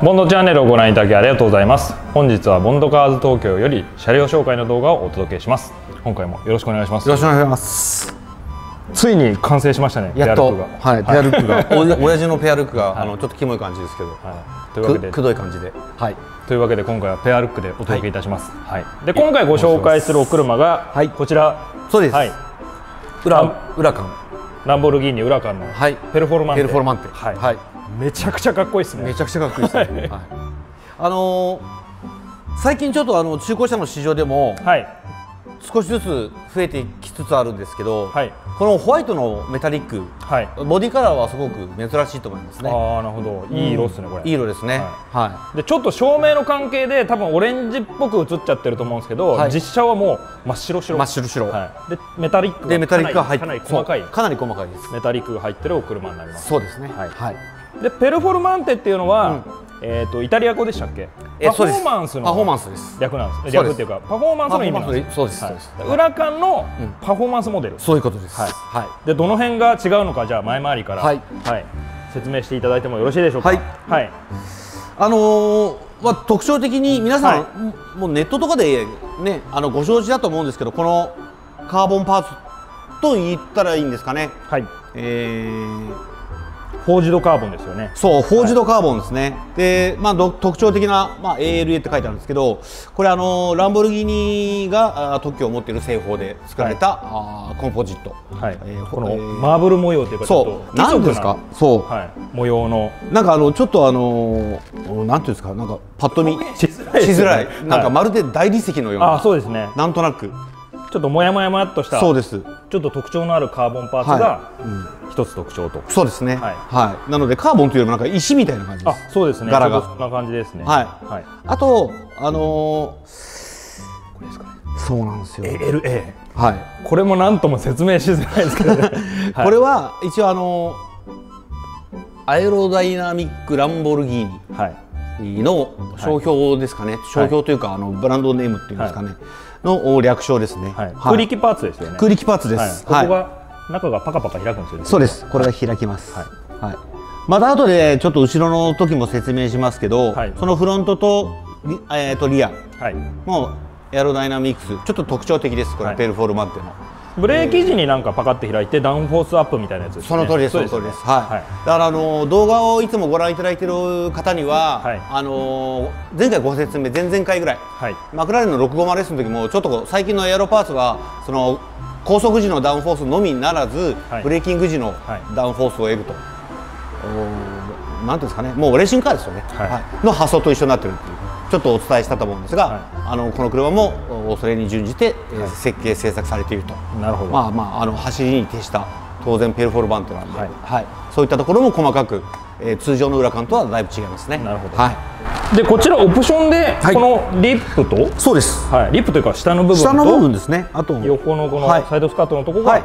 ボンドチャンネルをご覧いただきありがとうございます。本日はボンドカーズ東京より車両紹介の動画をお届けします。今回もよろしくお願いします。よろしくお願いします。ついに完成しましたね。やっとペアルックが、親父のペアルックがちょっとキモい感じですけど、というわけでくどい感じで、というわけで今回はペアルックでお届けいたします。で、今回ご紹介するお車がこちら、そうです、ランボルギーニウラカンのペルフォルマンテ。めちゃくちゃかっこいいですね。めちゃくちゃかっこいいですね。最近ちょっと中古車の市場でも少しずつ増えてきつつあるんですけど、このホワイトのメタリック、ボディカラーはすごく珍しいと思いますね。ああ、なるほど、いい色ですね。これいい色ですね。で、ちょっと照明の関係で多分オレンジっぽく映っちゃってると思うんですけど、実車はもう真っ白白、真っ白白で、メタリックがかなり細かい、かなり細かいです。メタリックが入ってるお車になります。そうですね。で、ペルフォルマンテっていうのは、イタリア語でしたっけ？パフォーマンスの略なんです。略っていうかパフォーマンスの意味なんです。そうです。ウラカンのパフォーマンスモデル。そういうことです。はい。で、どの辺が違うのか、じゃあ前回りから説明していただいてもよろしいでしょうか。はい。特徴的に皆さんもうネットとかでね、ご承知だと思うんですけど、このカーボンパーツと言ったらいいんですかね。はい。フォージドカーボンですよね。そう、フォージドカーボンですね。で、特徴的な、ALA って書いてあるんですけど、これランボルギーニが特許を持っている製法で作られた、コンポジット。このマーブル模様というか、そう、なんですか。そう、模様のなんかちょっとなんていうんですか、なんかパッと見しづらい、なんかまるで大理石のような。あ、そうですね。なんとなく。ちょっともやもやもやっとした、そうです、ちょっと特徴のあるカーボンパーツが一つ特徴と。そうですね。はい。なのでカーボンというよりもなんか石みたいな感じです。あ、そうですね。柄がそんな感じですね。はい。あとこれですかね。そうなんですよ。ALA。はい。これもなんとも説明しづらいですけどね。これは一応アエロダイナミックランボルギーニ。はい。の商標ですかね、商標というかブランドネームっていうんですかね、の略称ですね。空力パーツですよね。空力パーツです。ここが中がパカパカ開くんですよね。そうです。これが開きます。また後でちょっと後ろの時も説明しますけど、そのフロントとリアもエアロダイナミクス、ちょっと特徴的です。これペルフォルマンテの。ブレーキ時になんかパカって開いてダウンフォースアップみたいなやつですね。その通りです。その通りです。はい。だから動画をいつもご覧いただいている方には、前回ご説明、前々回ぐらい、マクラーレンの650レースの時もちょっと最近のエアロパーツはその高速時のダウンフォースのみならず、ブレーキング時のダウンフォースを得ると、なんていうんですかね、もうレーシングカーですよね。の発想と一緒になってるっていう。ちょっとお伝えしたと思うんですが、この車もそれに準じて設計制作されていると。なるほど。走りに徹した当然ペルフォルマンテなんで、そういったところも細かく通常のウラカンとはだいぶ違いますね。なるほど。はい。で、こちらオプションでこのリップと、そうです。はい。リップというか下の部分と、下の部分ですね。あと横のこのサイドスカートのところが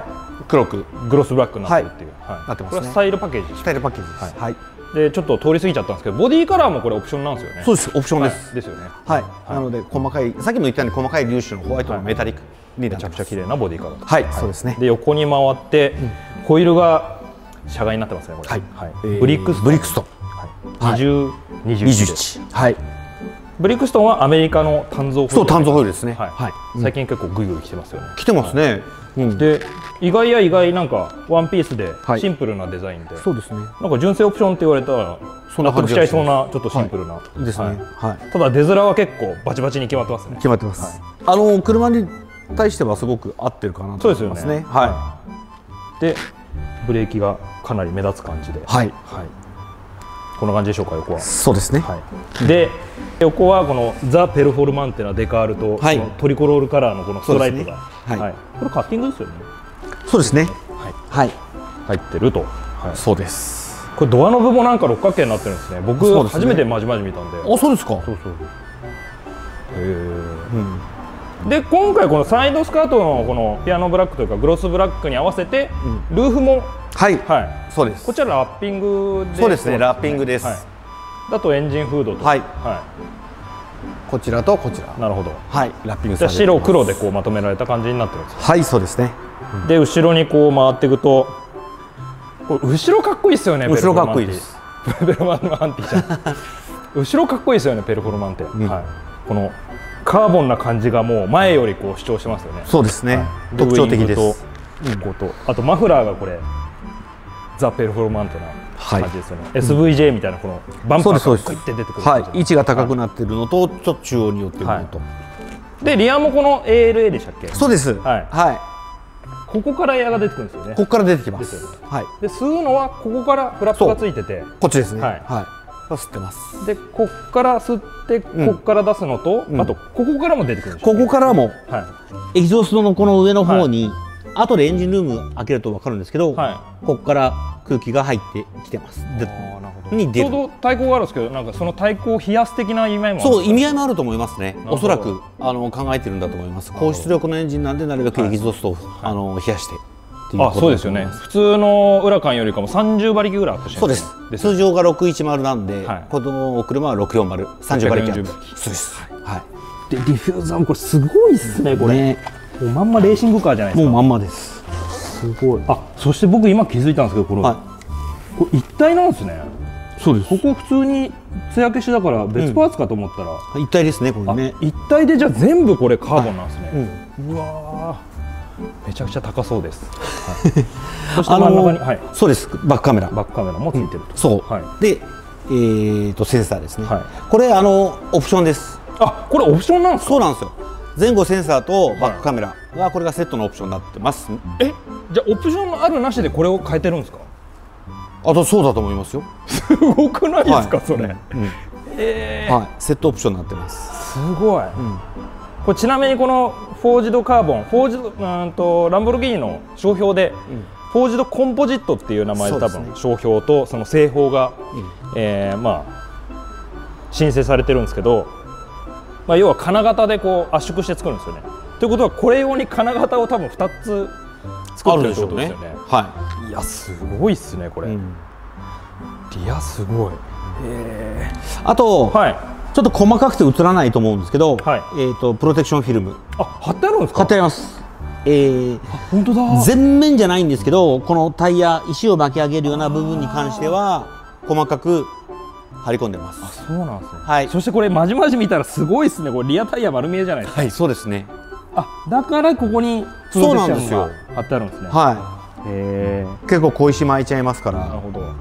黒くグロスブラックになってるっていう。はい。なってますね。これスタイルパッケージ。スタイルパッケージです。はい。で、ちょっと通り過ぎちゃったんですけど、ボディカラーもこれオプションなんですよね。そうです、オプションです。ですよね。はい。なので細かい、さっきも言ったように細かい粒子のホワイトのメタリックにめちゃくちゃ綺麗なボディカラー。はい。そうですね。で、横に回ってホイールが車外になってますね。これ。はい。ブリックストン。20、21。はい。ブリックストンはアメリカの単造ホイール。そう、単造ホイールですね。はい。最近結構グイグイ来てますよね。来てますね。で、意外や意外、なんかワンピースでシンプルなデザインで、そうですね、なんか純正オプションって言われたら納得しちゃいそうな、ちょっとシンプルなですね。ただ出面は結構バチバチに決まってますね。決まってます。車に対してはすごく合ってるかなと思いますね。はい。で、ブレーキがかなり目立つ感じで、はい、こんな感じでしょうか、横は。そうですね。で、横はこのザ・ペルフォルマンテのデカールとトリコロールカラーのこのストライプが、これカッティングですよね。そうですね。はい。入ってると。そうです。これドアノブもなんか六角形になってるんですね。僕初めてまじまじ見たんで。あ、そうですか。そうそう。で、今回このサイドスカートのこのピアノブラックというかグロスブラックに合わせてルーフも。はい。そうです。こちらラッピングです。そうですね。ラッピングです。だとエンジンフードと。はい。こちらとこちら。なるほど。はい。ラッピングされてます。白黒でこうまとめられた感じになってるんです。はい、そうですね。で、後ろにこう回っていくと、これ後ろかっこいいですよね。後ろかっこいいです。ベルマンのアンティちゃん。後ろかっこいいですよね、ペルフォルマンって、うん、はい、このカーボンな感じがもう前よりこう主張してますよね。そうですね、はい、特徴的です。あとマフラーがこれザ・ペルフォルマンテな感じですよね、はい、SVJ みたいなこのバンパーがクイッて出てくる、はい、位置が高くなっているのとちょっと中央に寄ってるのと、はい、でリアもこの ALA でしたっけ。そうです、はい、はい、ここからエアが出てくるんですよね。ここから出てきます。で吸うのはここからフラップがついてて、こっちですね。はい、吸ってます。でここから吸ってここから出すのと、あとここからも出てくるんです。ここからもエキゾーストのこの上の方に後でエンジンルーム開けると分かるんですけど、ここから空気が入ってきてます。ちょうど対抗があるんですけど、なんかその対抗を冷やす的な意味合いもあるんですか。そう、意味合いもあると思いますね。おそらく考えてるんだと思います。高出力のエンジンなんでなるべくエキゾーストを冷やして。あ、そうですよね。普通のウラカンよりかも30馬力ぐらいアップしてます。そうです。通常が610なんで、この車は640、30馬力アップ。そうです。はい。でディフューザーもこれすごいですね。これもうまんまレーシングカーじゃないですか。もうまんまです。すごい。あ、そして僕今気づいたんですけど、これ一体なんですね。そうです。ここ普通につや消しだから別パーツかと思ったら、一体ですね、これね。一体でじゃあ全部これカーボンなんですね。うわー、めちゃくちゃ高そうです。そして真ん中に、はい、そうです。バックカメラもついてると。そう。で、センサーですね。これオプションです。あ、これオプションなんですか。そうなんですよ。前後センサーとバックカメラはこれがセットのオプションになってます。え、じゃあオプションのあるなしでこれを変えてるんですか。あとそうだと思いますよ。すごくないですか、それ。セットオプションになってます。すごい。これちなみにこのフォージドカーボン、フォージドランボルギーニの商標でフォージドコンポジットっていう名前で多分商標とその製法がまあ申請されてるんですけど、まあ要は金型でこう圧縮して作るんですよね。ということはこれ用に金型を多分2つ作ってるってことですよね。はい。いやすごいっすねこれ。リアすごい。あとちょっと細かくて映らないと思うんですけど、プロテクションフィルム。あ、貼ってあるんですか。貼ってあります。本当だ。全面じゃないんですけど、このタイヤ石を巻き上げるような部分に関しては細かく貼り込んでます。あ、そうなんですね。はい。そしてこれまじまじ見たらすごいっすね。これリアタイヤ丸見えじゃないですか。はい、そうですね。あ、だからここにプロテクションが貼ってあるんですね。はい。結構小石巻いちゃいますから。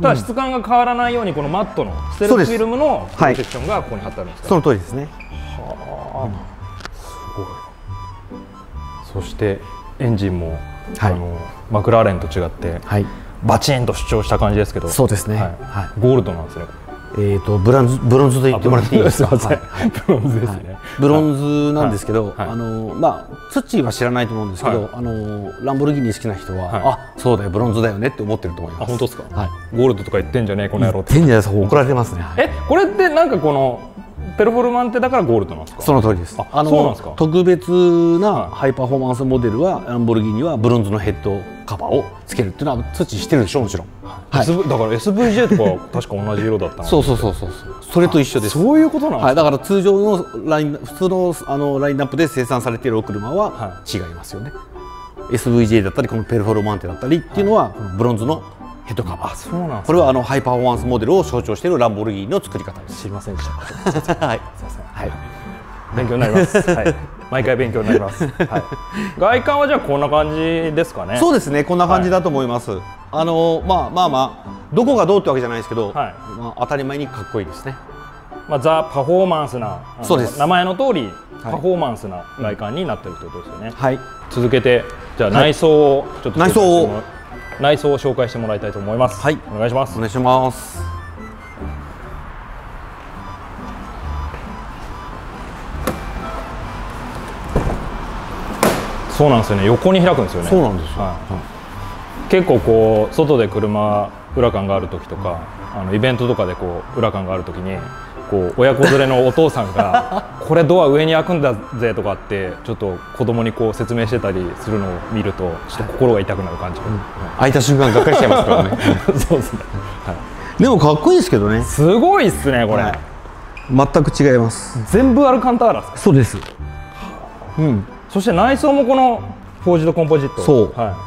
ただ質感が変わらないようにこのマットのステルフィルムのプロテクションがここに貼ってあるんですか。その通りですね。はあ、すごい。そしてエンジンもマクラーレンと違ってバチンと主張した感じですけど。そうですね。ゴールドなんですね。ブロンズと言ってもらっていいですか。ブロンズですね。ブロンズなんですけど、まあ土は知らないと思うんですけど、ランボルギーニ好きな人はあ、そうだよブロンズだよねって思ってると思います。本当ですか。はい。ゴールドとか言ってんじゃねえこの野郎って。言ってんじゃないですか。怒られてますね。え、これってなんかこのペルフォルマンテだからゴールドなんですか。その通りです。あ、そうなんですか。特別なハイパフォーマンスモデルはランボルギーニはブロンズのヘッドカバーをつけるっていうのは土してるでしょ、もちろん。だから SVJ とか確か同じ色だったの。そう、それと一緒です。そういうことなんですか。だから通常の普通のラインナップで生産されているお車は違いますよね。SVJ だったりこのペルフォルマンテだったりっていうのはブロンズのヘッドカバー。これはハイパフォーマンスモデルを象徴しているランボルギーニの作り方です。知りませんでした。はい。勉強になります。毎回勉強になります。外観はじゃあこんな感じですかね。そうですね、こんな感じだと思います。まあどこがどうってわけじゃないですけど、まあ当たり前にかっこいいですね。まあザパフォーマンスな、そうです。名前の通りパフォーマンスな外観になってるってことですよね。はい。続けてじゃあ内装をちょっと内装を紹介してもらいたいと思います。はい、お願いします。お願いします。そうなんですよね。横に開くんですよね。そうなんですよ。結構こう外で車ウラカンがある時とか、イベントとかでこうウラカンがある時にこう親子連れのお父さんがこれドア上に開くんだぜとかってちょっと子供にこう説明してたりするのを見るとちょっと心が痛くなる感じ。開いた瞬間がっかりしちゃいますからね。そうですね。でもかっこいいですけどね。すごいっすねこれ。全く違います。全部アルカンターラですか。そうです。うん。そして内装もこのフォージドコンポジット、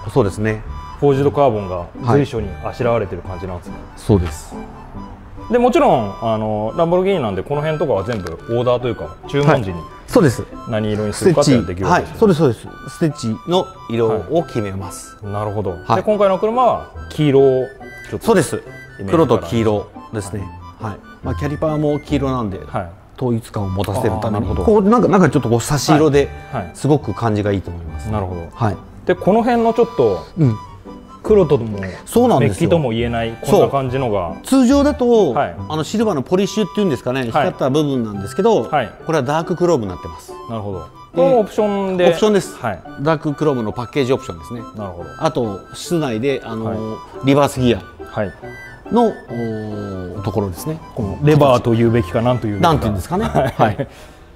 そうですね。フォージドカーボンが随所にあしらわれている感じなんですね。そうです。でもちろんランボルギーニなんでこの辺とかは全部オーダーというか注文時に何色にするかっていうのができるわけですね。そうですそうです。ステッチの色を決めます。はい、なるほど。はい、で今回の車は黄色をちょっとそうです。黒と黄色ですね。はい。はい、まあキャリパーも黄色なんで、はい、統一感を持たせるためにこうなんかちょっとこう差し色ですごく感じがいいと思います、ね。はいはい、なるほど。はい。でこの辺のちょっと、うん。黒ともメッキとも言えないこんな感じのが通常だと、はい、シルバーのポリッシュっていうんですかね、はい、光った部分なんですけど、はい、これはダーククロームになってます。なるほど。これもオプションでオプションです、はい、ダーククロームのパッケージオプションですね。なるほど。あと室内ではい、リバースギアの、はい、ところですね。このレバーというべきかなんというなんていうんですかね。はい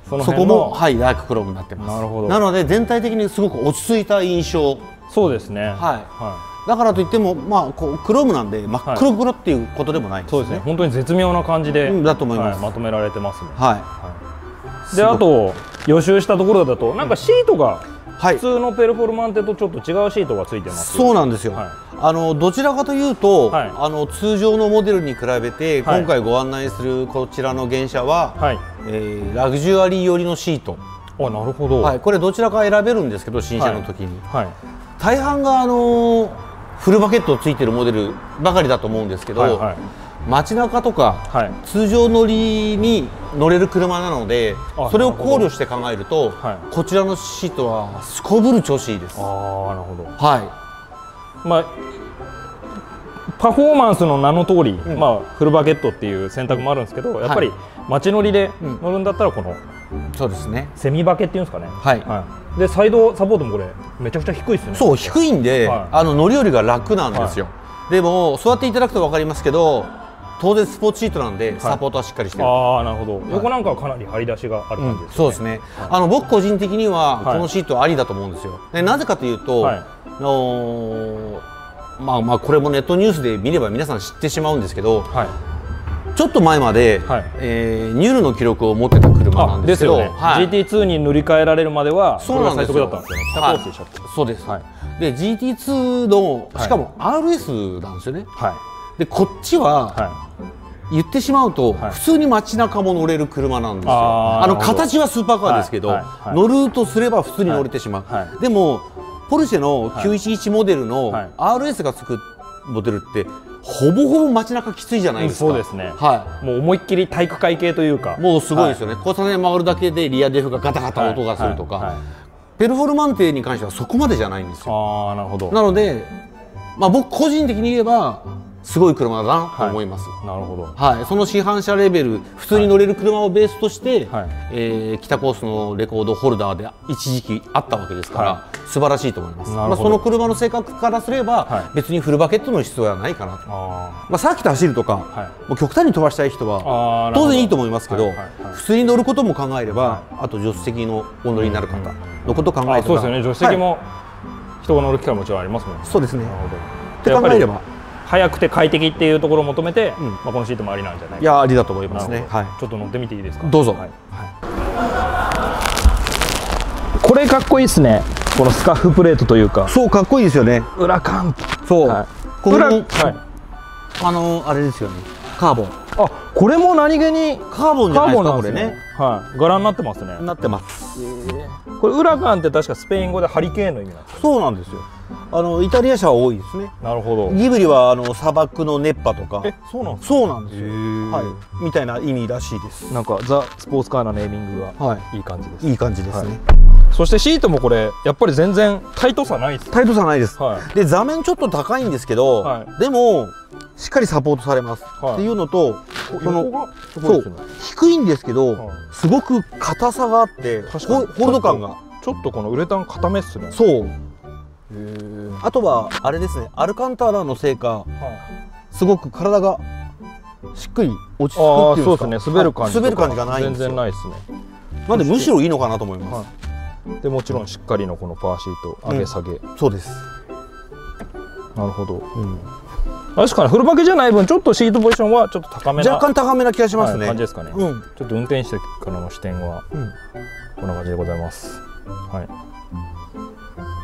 そこも、はい、ダーククロームになってます。なるほど。なので全体的にすごく落ち着いた印象。そうですね。はい、はい、だからといっても、まあ、こうクロームなんで真っ黒黒っていうことでもないですね。そうですね、本当に絶妙な感じでだと思います。まとめられてますね。はい。であと予習したところだとなんかシートが普通のペルフォルマンテとちょっと違うシートがついてます。そうなんですよ。どちらかというと通常のモデルに比べて今回ご案内するこちらの原車はラグジュアリー寄りのシート。あ、なるほど。はい。これどちらか選べるんですけど新車の時に。はい。大半がフルバケットついてるモデルばかりだと思うんですけど、はいはい、街中とか、はい、通常乗りに乗れる車なのでそれを考慮して考えると、はい、こちらのシートはすこぶる調子いいです。あー、なるほど。はい、まあ、パフォーマンスの名の通り、うん、まあ、フルバケットっていう選択もあるんですけどやっぱり街乗りで乗るんだったらこの、うん、そうですね、セミバケっていうんですかね。はい、はい。でサイドサポートもこれめちゃくちゃ低いですね。そう、低いんで、はい、乗り降りが楽なんですよ。はい、でも座っていただくと分かりますけど当然スポーツシートなんでサポートはしっかりしてる。はい、ああ、なるほど。はい、横なんかはかなり張り出しがある感じですね。うん、そうですね。はい、僕個人的にはこのシートありだと思うんですよ。でなぜかというと、はい、まあこれもネットニュースで見れば皆さん知ってしまうんですけど、はい、ちょっと前まで、はい、ニュールの記録を持ってた車なんですけど、GT2 に塗り替えられるまではそうなんですよ。そうです。で GT2 のしかも RS なんですよね。でこっちは言ってしまうと普通に街中も乗れる車なんですよ。形はスーパーカーですけど乗るとすれば普通に乗れてしまう。でもポルシェの911モデルの RS がつくモデルってほぼほぼ街中きついじゃないですか。そうですね。はい。もう思いっきり体育会系というか。もうすごいですよね。交差点回るだけでリアデフがガタガタ音がするとか。ペルフォルマンテに関してはそこまでじゃないんですよ。ああ、なるほど。なので、まあ僕個人的に言えばすごい車だなと思います。なるほど。はい。その市販車レベル、普通に乗れる車をベースとして、北コースのレコードホルダーで一時期あったわけですから。素晴らしいと思います。まあその車の性格からすれば別にフルバケットの必要はないかなと。まあサーキット走るとかもう極端に飛ばしたい人は当然いいと思いますけど、普通に乗ることも考えればあと助手席のお乗りになる方のことを考えれば、そうですよね。助手席も人が乗る機会ももちろんありますもんね。そうですね。って考えれば速くて快適っていうところを求めて、まあこのシートもありなんじゃないか。いや、ありだと思いますね。ちょっと乗ってみていいですか。どうぞ。これかっこいいですね。このスカフプレートというか、そうかっこいいですよね。裏缶、そう、これもあれですよね。カーボン。あ、これも何気にカーボンじゃないですかこれね。はい、柄になってますね。なってます。これ裏缶って確かスペイン語でハリケーンの意味なんです。そうなんですよ。イタリア車は多いですね。なるほど。ギブリは砂漠の熱波とか。え、そうなんです。そうなんですよ。はい、みたいな意味らしいです。なんかザスポーツカーなネーミングはいい感じです。いい感じですね。そしてシートもこれやっぱり全然タイトさないです。タイトさないです、はい、で座面ちょっと高いんですけど、はい、でもしっかりサポートされます、はい、っていうのとそのそう低いんですけど、はい、すごく硬さがあってホールド感がちょっとこのウレタン固めっすね。そう。あとはあれですね、アルカンタラのせいか、はい、すごく体がしっくり落ち着くっていうか、そうですね、滑る感じがないんですよ。全然ないですね。なんでむしろいいのかなと思います、はい。でもちろんしっかりのこのパーシート上げ下げ、うん、そうです。なるほど、うん、確かにフルバケじゃない分ちょっとシートポジションはちょっと高めな、若干高めな気がしますね、はい、感じですかね、うん、ちょっと運転してからの視点はこんな感じでございます、うん、はい。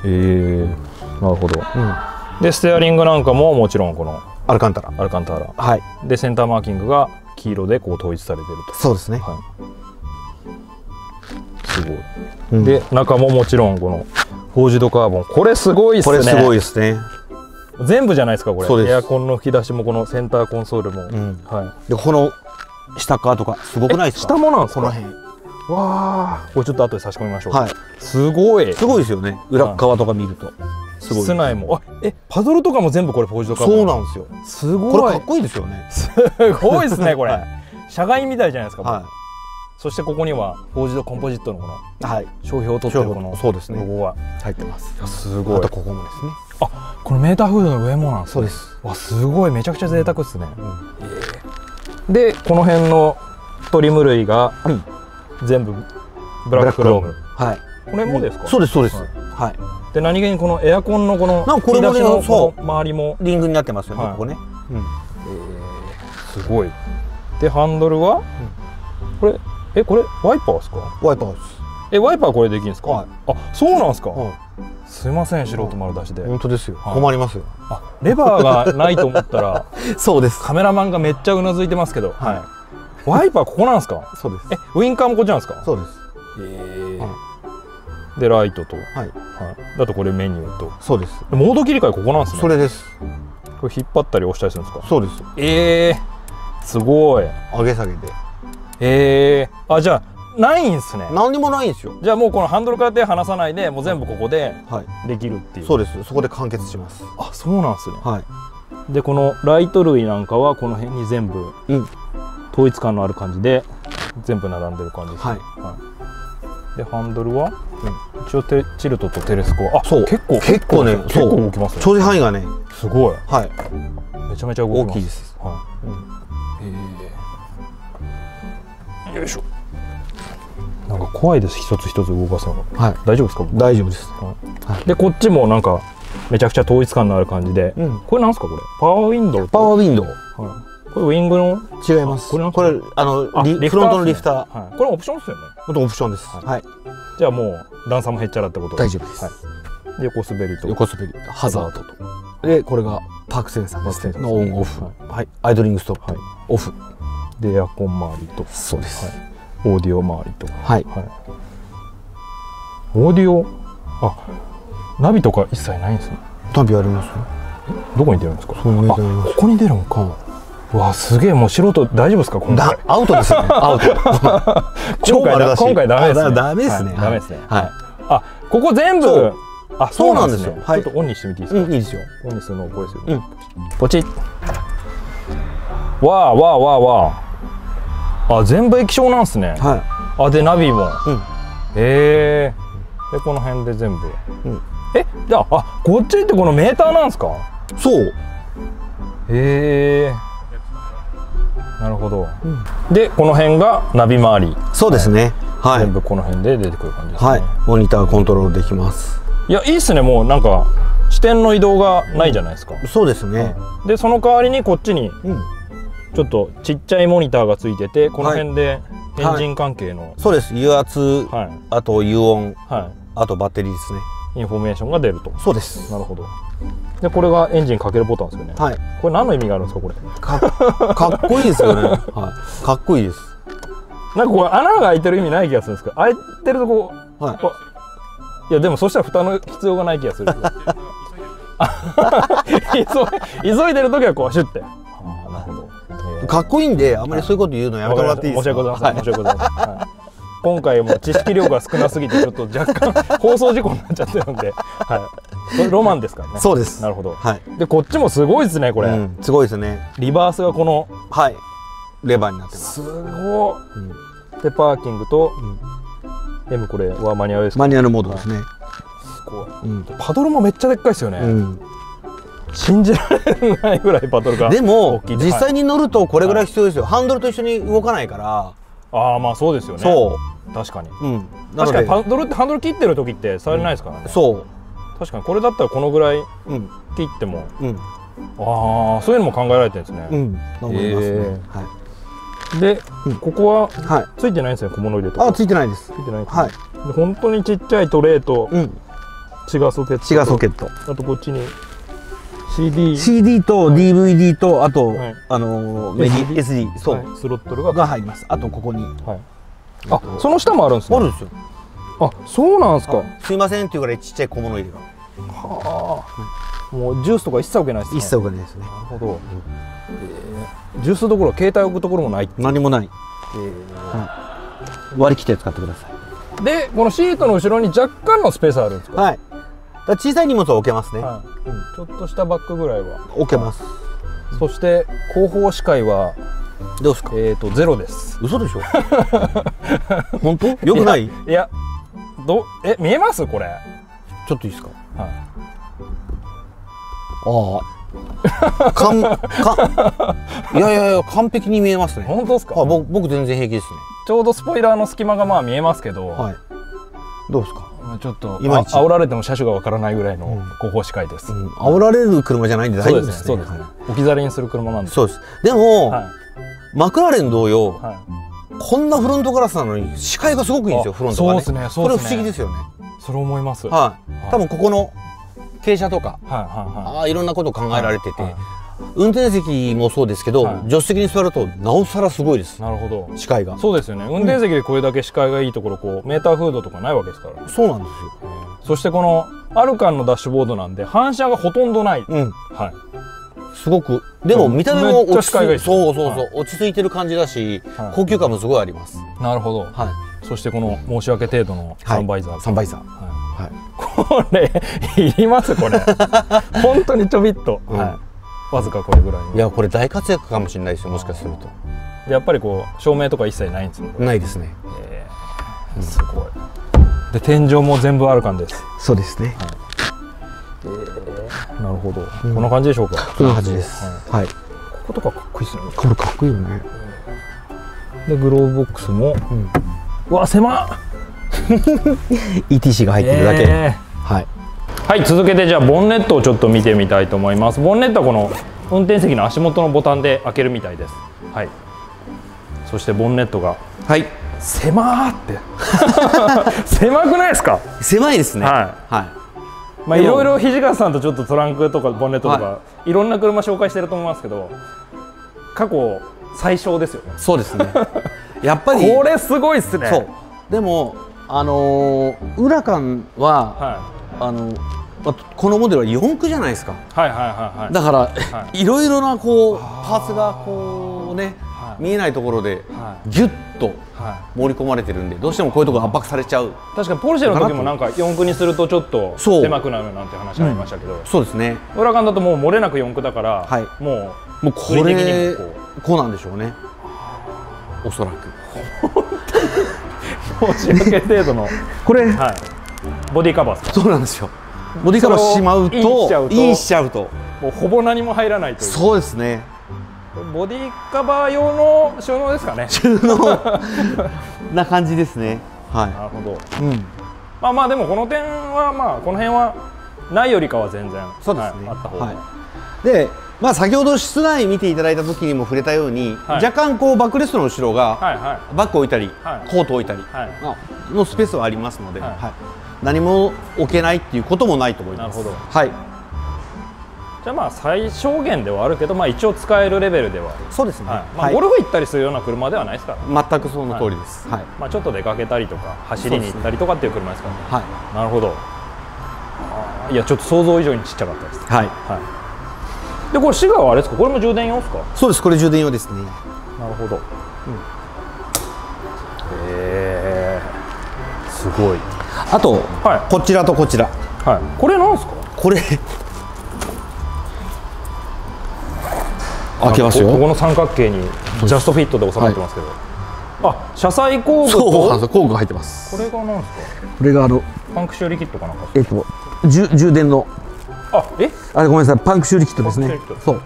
なるほど、うん、でステアリングなんかももちろんこのアルカンタラ、アルカンタラ、はい。でセンターマーキングが黄色でこう統一されてると。そうですね、はい、すごい、うん、で中ももちろんこのフォージドカーボン、これすごいっすね、これすごいですね。全部じゃないですかこれ。そうです。エアコンの吹き出しもこのセンターコンソールも、うん、はい。でこの下側とかすごくないですか。下もなんですかこの辺。わあ、これちょっと後で差し込みましょう。はい、すごい、すごいですよね、裏側とか見ると。すごい。室内も、あ、パドルとかも全部これフォージドカーボン。そうなんですよ。すごい、これかっこいいですよね。すごいですねこれ、社外みたいじゃないですか。はい。そしてここにはフォージドコンポジットのこの、はい、商標を取ってるこのロゴが入ってます。すごい。あとここもですね、あ、このメーターフードの上もなんです。そうです。わ、すごい、めちゃくちゃ贅沢ですね。でこの辺のトリム類が全部ブラッククローム。はい。これもですか。そうです、そうです。はい。で何気にこのエアコンのこの引き出しの周りもリングになってますよね、ここね。すごい。でハンドルはこれ、これワイパーですか。ワイパーです。ワイパーこれできるんですか。あ、そうなんですか。すいません、素人丸出しで。本当ですよ、困りますよ。あ、レバーがないと思ったら。そうです。カメラマンがめっちゃうなずいてますけど、ワイパーここなんですか。そうです。ウインカーもこっちなんですか。そうです。でライトと、はい、あとこれメニューと。そうです。モード切り替えここなんですね。それです。これ引っ張ったり押したりするんですか。そうです。すごい、上げ下げで。あ、じゃあないんすね。何にもないんですよ。じゃあもうこのハンドルから手離さないで、もう全部ここでできるっていう、はい、そうです。そこで完結します。あ、そうなんですね。はい。でこのライト類なんかはこの辺に全部、うん、統一感のある感じで全部並んでる感じですね。はい、はい。でハンドルは、うん、一応チルトとテレスコは、あ、そう、結構ね、結構動きますね。調理範囲がね、すごい。はい。めちゃめちゃ動きます。大きいです。はい。よいしょ。なんか怖いです、一つ一つ動かすの。はい、大丈夫ですか。大丈夫です。でこっちもなんかめちゃくちゃ統一感のある感じで、これなんですかこれ。パワーウィンドウ。パワーウィンドウ。これウィングの。違います。これフロントのリフター。これオプションですよね。本当オプションです。はい。じゃあもう段差もへっちゃらってこと。大丈夫です。横滑りと。横滑り。ハザードと。でこれがパークセンサーですね。のオンオフ。はい。アイドリングストップ。オフ。でエアコン周りと。そうです。オーディオ周りとか、はい、はい、オーディオ、あ、ナビとか一切ないんですね。ナビありますよ。どこに出るんですか。それあ、ここに出るのか。うわ、すげえ、もう素人大丈夫ですか今回。アウトですね。アウト。今回ダメですね。ダメですね。ダメですね。はい。あ、ここ全部。あ、そうなんですよ。ちょっとオンにしてみていいですか。いいですよ。オンにするのこれですよ。ポチッ。わあわあわあわあ。あ、全部液晶なんですね。はい。あ、でナビも。うん。でこの辺で全部。うん。じゃあ、あ、こっちってこのメーターなんですか。そう。なるほど。でこの辺がナビ周り。そうですね。はい。全部この辺で出てくる感じですね。はい。モニターコントロールできます。いや、いいっすね。もうなんか視点の移動がないじゃないですか。そうですね。でその代わりにこっちに。うん。ちょっとちっちゃいモニターがついてて、この辺でエンジン関係の、はいはい、そうです。油圧、はい、あと油温、はい、あとバッテリーですね。インフォメーションが出ると。そうです。なるほど。でこれがエンジンかけるボタンですよね。はい。これ何の意味があるんですかこれ。かっこいいですよね。はい。かっこいいです。なんかこれ穴が開いてる意味ない気がするんですけど、開いてるとこう、はい。いやでもそしたら蓋の必要がない気がする。急いでる時はこうシュッて。かっこいいんで、あんまりそういうこと言うのやめてもらっていいですか。申し訳ございません。今回も知識量が少なすぎて、ちょっと若干放送事故になっちゃってるんで。はい。これロマンですからね。そうです。なるほど。はい。で、こっちもすごいですね、これ。すごいですね。リバースがこの。はい。レバーになってます。すごい。で、パーキングと。M、これはマニュアルですか。マニュアルモードですね。すごい。パドルもめっちゃでっかいですよね。信じられないぐらいパドルが。でも実際に乗るとこれぐらい必要ですよ。ハンドルと一緒に動かないから。ああ、まあそうですよね。そう、確かに。確かにパドルってハンドル切ってる時って触れないですからね。そう、確かに。これだったらこのぐらい切っても、ああ、そういうのも考えられてるんですね。思いますね。でここはついてないんですね、小物入れとか。あ、ついてないです。ついてない。はい。本当にちっちゃいトレーとチガーソケット、あとこっちに CD と DVD と、あと、SD、そう、スロットルが入ります。あと、ここに。あ、その下もあるんですね。あるんですよ。あ、そうなんですか。すいませんっていうぐらいちっちゃい小物入れが。はあ。もうジュースとか一切置けないですね。一切置けないですね。なるほど。ジュースどころ、携帯置くところもない。何もない。割り切って使ってください。で、このシートの後ろに若干のスペースあるんですか。はい。小さい荷物は置けますね。ちょっとしたバッグぐらいは置けます。そして後方視界はどうですか？ゼロです。嘘でしょ？本当？よくない？いや、見えますこれ？ちょっといいですか？いやいやいや、完璧に見えますね。本当ですか？僕全然平気ですね。ちょうどスポイラーの隙間がまあ見えますけど。はい。どうですか？ちょっと煽られても車種がわからないぐらいの後方視界です。煽られる車じゃないんで大丈夫ですね。そうですね。置き去りにする車なんで。そうです。でもマクラーレン同様、こんなフロントガラスなのに視界がすごくいいんですよ。フロントがね。そうですね。これ不思議ですよね。それ思います。はい。多分ここの傾斜とか、いろんなこと考えられてて、運転席もそうですけど、助手席に座るとなおさらすごいです。なるほど。視界が。そうですよね。運転席でこれだけ視界がいいところ、こうメーターフードとかないわけですから。そうなんですよ。そしてこのアルカンのダッシュボードなんで反射がほとんどない。うん。はい。すごく。でも見た目も落ち着いて、そうそうそう、落ち着いてる感じだし、高級感もすごいあります。なるほど。はい。そしてこの申し訳程度のサンバイザー。サンバイザー。はい。これいりますこれ。本当にちょびっと。はい。わずかこれぐらい。いや、これ大活躍かもしれないですよ。もしかすると。やっぱりこう照明とか一切ないんですよ。ないですね。すごい。で、天井も全部アルカンです。そうですね。なるほど。こんな感じでしょうか。こんな感じです。はい。こことかかっこいいですね。これかっこいいよね。で、グローブボックスも。うわ、狭っ。ETC が入ってるだけ。はい。はい、続けてじゃあボンネットをちょっと見てみたいと思います。ボンネットはこの運転席の足元のボタンで開けるみたいです。はい。そしてボンネットが、はい、狭ーって狭くないですか？狭いですね。はい、はい、まあいろいろ土方さんとちょっとトランクとかボンネットとか、はい、いろんな車紹介してると思いますけど、過去最小ですよね。そうですね。やっぱりこれすごいっすね。そう。でもウラカンは、はい、このモデルは四駆じゃないですか。だからいろいろなこうパーツがこうね、見えないところでギュッと盛り込まれてるんで、どうしてもこういうところ圧迫されちゃう。確かにポルシェの時もなんか四駆にするとちょっと狭くなるなんて話ありましたけど、そうですね。ウラカンだともう漏れなく四駆だから、もうこれこうなんでしょうね、おそらく。申し訳程度のこれ、ボディカバーですか？そうなんですよ。ボディカバーしまうと、インしちゃうと、もうほぼ何も入らないという。そうですね。ボディカバー用の収納ですかね。収納な感じですね。はい。なるほど。うん。まあまあでもこの点はまあこの辺はないよりかは全然。そうですね。あった方が。はい。で、まあ先ほど室内見ていただいた時にも触れたように、若干こうバックレストの後ろがバッグ置いたり、コート置いたりのスペースはありますので。はい。何も置けないっていうこともないと思います。なるほど。はい。じゃあまあ最小限ではあるけど、まあ一応使えるレベルではある。そうですね。はい、まあゴルフ行ったりするような車ではないですから、ね。全くその通りです。はい。まあちょっと出かけたりとか走りに行ったりとかっていう車ですからね。はい。なるほど。いや、ちょっと想像以上にちっちゃかったです。はい。はい。で、これシガはあれですか？これも充電用ですか？そうです。これ充電用ですね。なるほど。うん。すごい。あと、はい、こちらとこちら、はい、これなんですか？これ開けますよ。ここの三角形にジャストフィットで収まってますけど、はい、あ、車載工具と工具が入ってます。これが何ですか？これがパンク修理キットかなんか、充電の、あ、あれごめんなさい、パンク修理キットですね。そう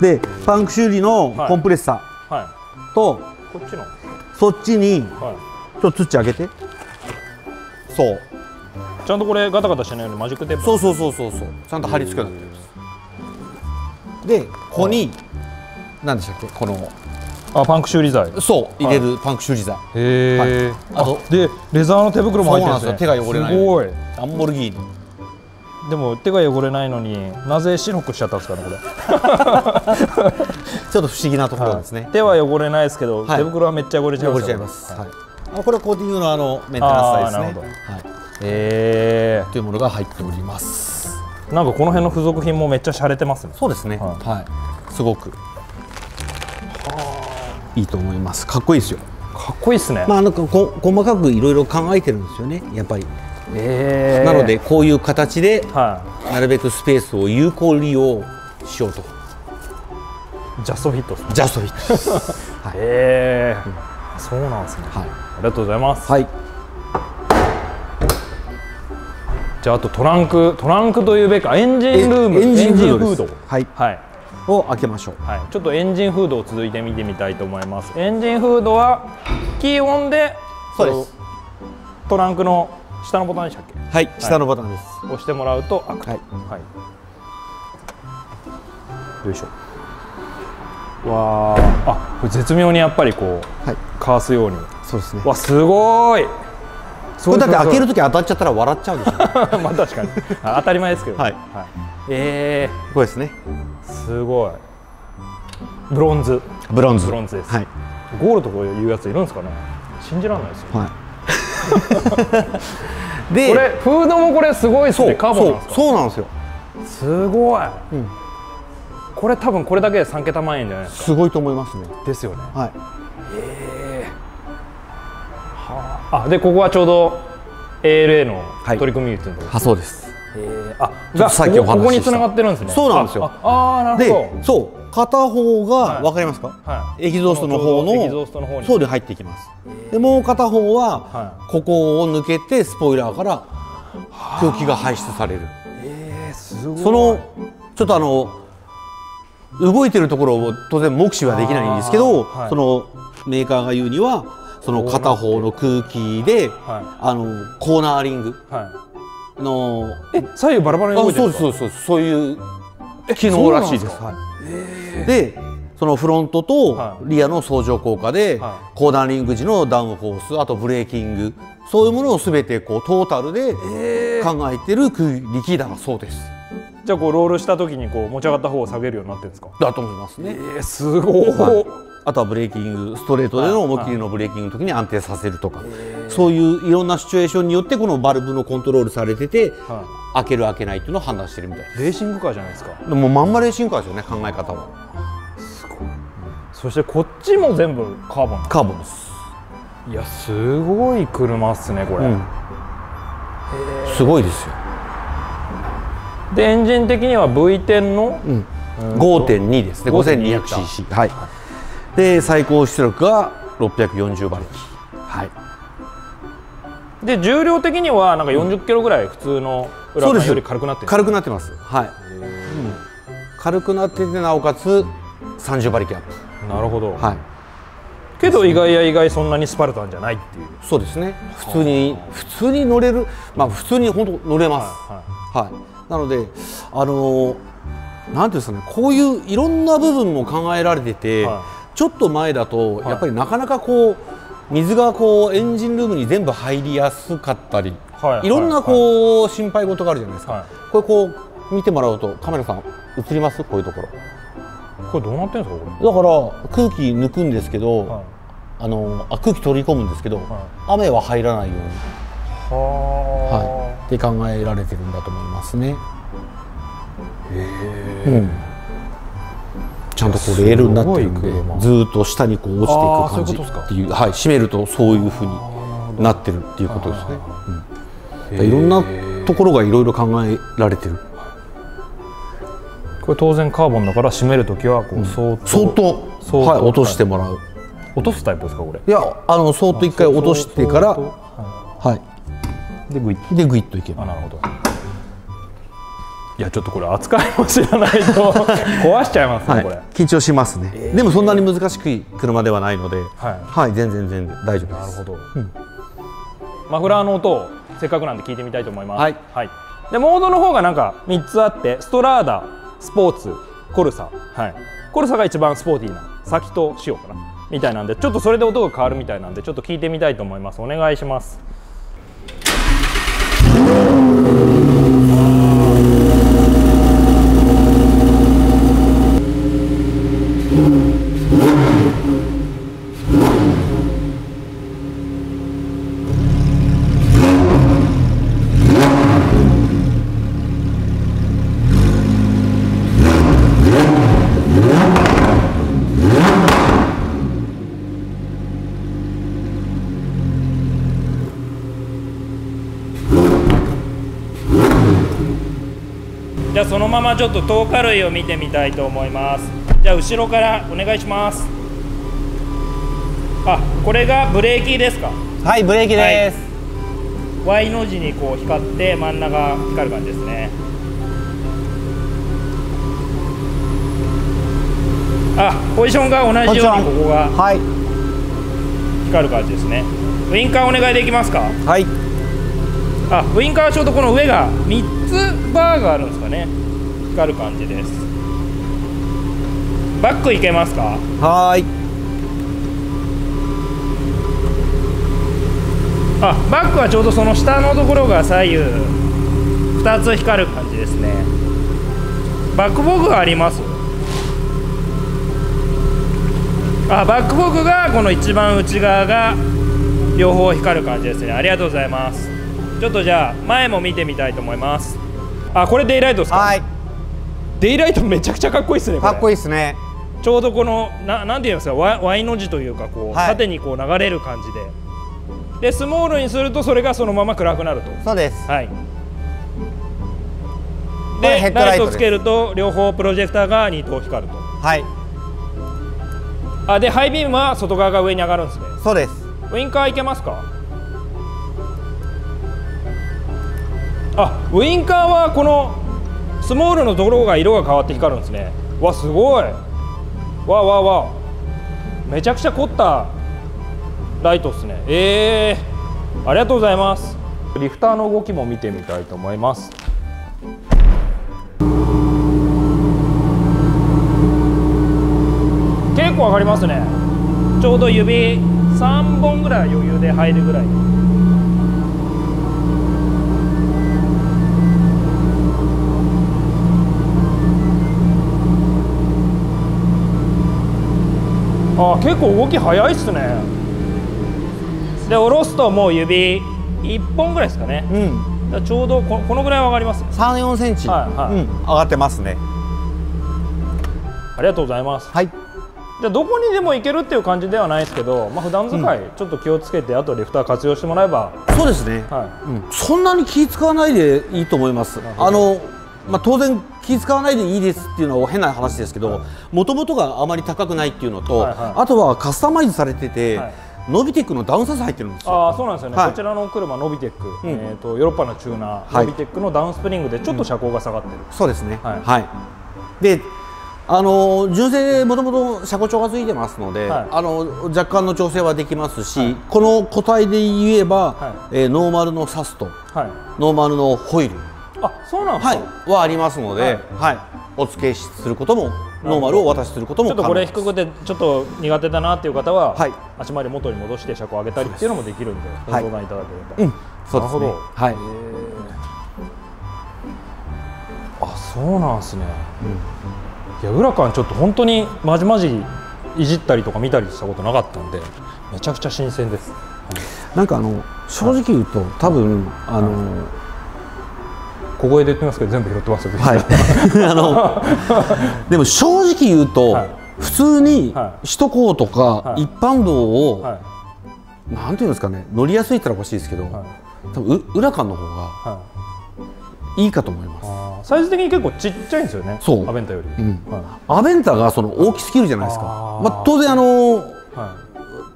で、パンク修理のコンプレッサーと、はいはい、こっちのそっちに、はい、ちょっと土開けて。そう、ちゃんとこれガタガタしないようにマジックテープ、そうそうそうそうそう、ちゃんと貼り付けられてます。で、ここに何でしたっけ、このパンク修理剤、そう入れるパンク修理剤、へえ、あとでレザーの手袋も入ってるんですね。手が汚れない。すごい。ランボルギーニ。でも手が汚れないのになぜ白くしちゃったんですかね、これ。ちょっと不思議なところですね。手は汚れないですけど、手袋はめっちゃ汚れちゃいます。これはコーティングのメンテナンス剤ですね。というものが入っております。なんかこの辺の付属品もめっちゃ洒落てますね。そうですね。はい。すごくいいと思います。かっこいいですよ。かっこいいですね。まあ細かくいろいろ考えてるんですよね、やっぱり。なのでこういう形でなるべくスペースを有効利用しようと。ジャストフィットですね。ジャストフィットです。へえ、そうなんですね。はい、ありがとうございます。はい。じゃああとトランクというべきエンジンルーム、エンジンフードはいはいを開けましょう。はい、ちょっとエンジンフードを続いて見てみたいと思います。エンジンフードはキーオンで、そうです。トランクの下のボタンでしたっけ？はい、下のボタンです。押してもらうと開くと。はい。よいしょ。わあ、これ絶妙にやっぱりこうかわすように。そうですね。わ、すごい。これだって開けるとき当たっちゃったら笑っちゃうでしょ。まあ確かに。当たり前ですけど。はい。これですね。すごい。ブロンズ。ブロンズ。ブロンズです。はい。ゴールドとかいうやついるんですかね。信じられないですよ。はい。でこれフードもこれすごいですね。カーボンなんですか？そうなんですよ。すごい、うん、これ多分これだけで3桁万円じゃないですか。すごいと思いますね。ですよね。はい。はあ、でここはちょうど ALA の取り組みっていうのが、そうです。あ、さっきお話ししたここに繋がってるんですね。そうなんですよ。ああ、なるほど。で、そう、片方が分かりますか？エキゾーストの方の層で入っていきます。でもう片方はここを抜けてスポイラーから空気が排出される。すごい。そのちょっと動いてるところを当然目視はできないんですけど、そのメーカーが言うにはその片方の空気でコーナーリングの左右バラバラに動いてるんですか？そうそうそう、そういう機能らしいです。で、そのフロントとリアの相乗効果でコーナーリング時のダウンフォース、あとブレーキング、そういうものを全てこうトータルで考えてる力だそうです。じゃあこうロールした時にこう持ち上がった方を下げるようになってるんですか？だと思いますね。すごい。あとはブレーキング、ストレートでの思い切りのブレーキングの時に安定させるとか、そういういろんなシチュエーションによってこのバルブのコントロールされてて、開ける開けないっていうのを判断してるみたいです。レーシングカーじゃないですか。でもまんまレーシングカーですよね、考え方は。すごい。そしてこっちも全部カーボン。カーボンです。いや、すごい車っすねこれ、うん、すごいですよ。でエンジン的には V10 の、うん、5.2 ですね。 5200cc。 はい。で最高出力が640馬力。はい。で重量的にはなんか40キロぐらい普通の裏側より軽くなってる。軽くなってます。はい。軽くなってて、なおかつ30馬力アップ。なるほど。はい。けど意外や意外そんなにスパルタンじゃないっていう。そうですね。普通に乗れる、まあ普通に本当乗れます。はい。なのでなんていうんですかね、こういういろんな部分も考えられてて。ちょっと前だとやっぱりなかなかこう水がこうエンジンルームに全部入りやすかったり、いろんなこう心配事があるじゃないですか。これこう見てもらうとカメラさん映ります？こういうところ。これどうなってるんですか？これだから空気抜くんですけど、空気取り込むんですけど、雨は入らないように、はい、って考えられてるんだと思いますね。ちゃんとこうレールになってるんで、ずっと下にこう落ちていく感じっていう、はい、締めるとそういうふうになってるっていうことですね。いろんなところがいろいろ考えられてる。これ当然カーボンだから締めるときはこうそーっと、はい、落としてもらう。落とすタイプですかこれ？いや、そーっと一回落としてから、はい、でグイッといけば。なるほど。いや、ちょっとこれ扱いも知らないと壊しちゃいますね、はい、これ。緊張しますね。でもそんなに難しい車ではないので、はい、全然大丈夫です。なるほど。マフラーの音をせっかくなんで聞いてみたいと思います。はい、はい。でモードの方がなんか3つあって、ストラーダ、スポーツ、コルサ、はい、コルサが一番スポーティーな先としようかなみたいなんで、ちょっとそれで音が変わるみたいなんで、ちょっと聞いてみたいと思います。お願いします。じゃあそのままちょっと透過類を見てみたいと思います。じゃあ後ろからお願いします。あ、これがブレーキですか？はい、ブレーキです。はい、Y の字にこう光って真ん中光る感じですね。あ、ポジションが同じようにここが光る感じですね。ウインカーお願いできますか？はい。あ、ウインカーはちょうどこの上が3つバーがあるんですかね、光る感じです。バックいけますか？はい。あ、バックはちょうどその下のところが左右2つ光る感じですね。バックボグがあります。あ、バックボグがこの一番内側が両方光る感じですね。ありがとうございます。ちょっとじゃあ前も見てみたいと思います。あ、これデイライトですか？はい。デイライトめちゃくちゃかっこいいですね。かっこいいですね。ちょうどこのなんて言うんですか、 Y の字というかこう、はい、縦にこう流れる感じで、でスモールにするとそれがそのまま暗くなると。そうです。はい。でライトつけると両方プロジェクターが2灯光ると。はい。あ、でハイビームは外側が上に上がるんですね。そうです。ウインカーいけますか？あ、ウインカーはこのスモールのところが色が変わって光るんですね。わ、すごい。わわわ。めちゃくちゃ凝ったライトですね。ありがとうございます。リフターの動きも見てみたいと思います。結構上がりますね。ちょうど指3本ぐらい余裕で入るぐらい。あ、結構動き早いっすね。で下ろすともう指1本ぐらいですかね、うん、ちょうどこのぐらいは上がります、ね、3、4センチ、はいはい、うん、上がってますね。ありがとうございます、はい、じゃどこにでも行けるっていう感じではないですけど、まあ、普段使い、うん、ちょっと気をつけてあとリフター活用してもらえば。そうですね、はい、うん、そんなに気使わないでいいと思います。まあ、当然気使わないでいいですっていうのは変な話ですけど、もともとがあまり高くないっていうのと、はいはい、あとはカスタマイズされてて、はい、ノビテックのダウンサース入ってるんですよ。あ、そうなんですよね。こちらの車ノビテック、ヨーロッパのチューナーノビテックのダウンスプリングでちょっと車高が下がってる。そうですね。はい。で、純正でもともと車高調がついてますので、若干の調整はできますし、この個体で言えばノーマルのサスとノーマルのホイール、あ、そうなんですか、はありますので、お付けすることも。ノーマルを渡しすることも可能です。これ低くてちょっと苦手だなっていう方は、はい、足回り元に戻して車高を上げたりっていうのもできるんでご相談いただければ。うん、そうですね。はい。あ、そうなんですね。うん、いや、ウラカンちょっと本当にまじまじいじったりとか見たりしたことなかったんで、めちゃくちゃ新鮮です。なんか正直言うと、多分小声で言ってますけど全部拾ってますよ。はい。でも正直言うと普通に首都高とか一般道をなんていうんですかね、乗りやすいったらおかしいですけど、多分ウラカンの方がいいかと思います。サイズ的に結構ちっちゃいんですよね。そう。アベンタより。アベンタがその大きすぎるじゃないですか。まあ当然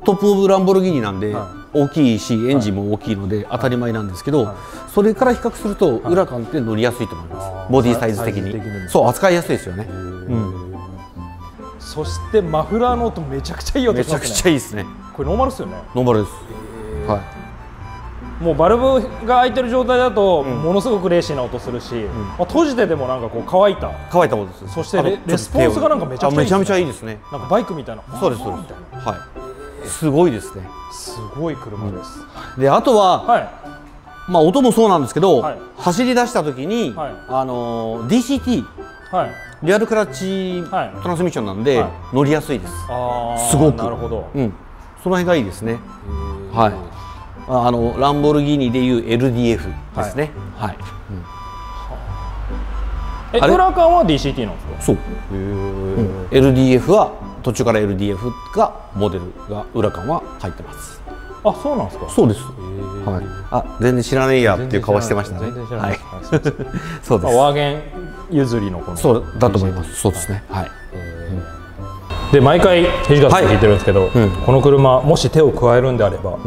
トップオブランボルギーニなんで。大きいしエンジンも大きいので当たり前なんですけど、それから比較するとウラカンって乗りやすいと思います。ボディサイズ的に、そう扱いやすいですよね。そしてマフラーの音めちゃくちゃいい音ですね。めちゃくちゃいいですね。これノーマルですよね。ノーマルです。はい。もうバルブが開いてる状態だとものすごくレーシーな音するし、閉じてでもなんかこう乾いた音です。そしてレスポンスがなんかめちゃめちゃいいですね。なんかバイクみたいな。そうですそうです。はい。すごいですね。すごい車です。で、あとは、はい、まあ音もそうなんですけど、はい、走り出した時に、はい、DCT、はい、リアルクラッチトランスミッションなんで、はい、乗りやすいです。すごく。なるほど。うん。その辺がいいですね。はい。ランボルギーニでいう LDF ですね。はい。え、ウラカンは DCT なんですか？そう。LDF は途中から LDF がモデルがウラカンは入ってます。あ、そうなんですか。そうです。はい。あ、全然知らないやっていう顔してましたね。全然知らない。はい。そうです。ワーゲン譲りのこのそうだと思います。そうですね。はい。で毎回土方さん聞いてるんですけど、この車もし手を加えるんであれば、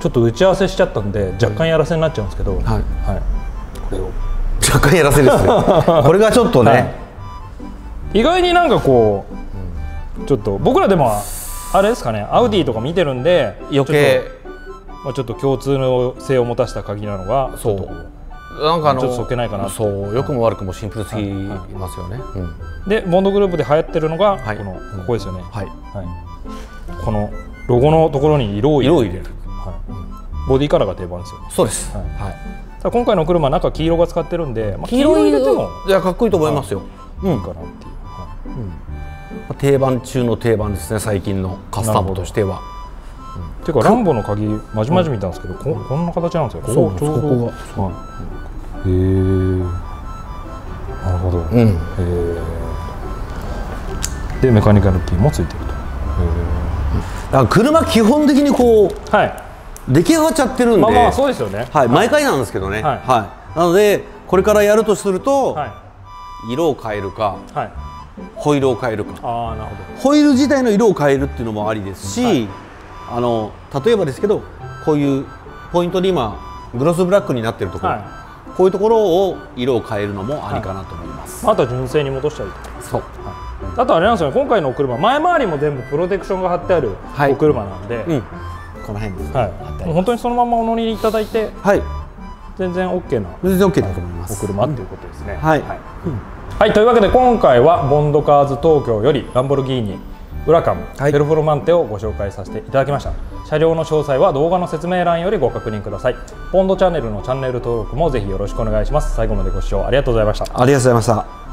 ちょっと打ち合わせしちゃったんで若干やらせになっちゃうんですけど、これを若干やらせですね。これがちょっとね、意外になんかこうちょっと僕らでもあれですかね、アウディとか見てるんで余計ちょっと共通の性を持たせた鍵なのがちょっと。なんかちょっとそけないかな。そう、良くも悪くもシンプルすぎますよね。で、ボンドグループで流行ってるのがこのここですよね。このロゴのところに色を入れる。ボディカラーが定番ですよね。そうです。はい。今回の車中黄色が使ってるんで、黄色入れてもいやかっこいいと思いますよ。いいかなっていう。定番中の定番ですね。最近のカスタムとしては。ていうかランボの鍵まじまじ見たんですけど、こんな形なんですよ。そう、ここが。へえ、なるほど。でメカニカルキーもついてると。だから車基本的にこう出来上がっちゃってるんで、まあそうですよね。毎回なんですけどね。なのでこれからやるとすると色を変えるかホイールを変えるか、ホイール自体の色を変えるっていうのもありですし、例えばですけどこういうポイントで今グロスブラックになってるところ。こういうところを色を変えるのもありかなと思います。あとは純正に戻したりとか。そう。あとあれなんですよね。今回のお車前回りも全部プロテクションが貼ってあるお車なんで、この辺です。はい。本当にそのままお乗りいただいて、はい。全然 OK な。全然 OK だと思います。お車っていうことですね。はい。はい。というわけで今回はボンドカーズ東京よりランボルギーニウラカムペルフォルマンテをご紹介させていただきました。車両の詳細は動画の説明欄よりご確認ください。ボンドチャンネルのチャンネル登録もぜひよろしくお願いします。最後までご視聴ありがとうございました。ありがとうございました。